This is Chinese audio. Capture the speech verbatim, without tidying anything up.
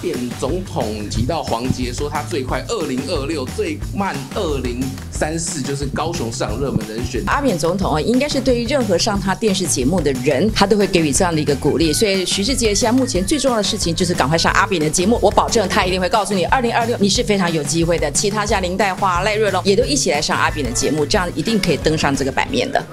扁总统提到黄捷说他最快二零二六，最慢二零三四，就是高雄市长热门人选。阿扁总统啊，应该是对于任何上他电视节目的人，他都会给予这样的一个鼓励。所以徐世杰现在目前最重要的事情就是赶快上阿扁的节目，我保证他一定会告诉你，二零二六你是非常有机会的。其他像林岱樺、赖瑞隆也都一起来上阿扁的节目，这样一定可以登上这个版面的。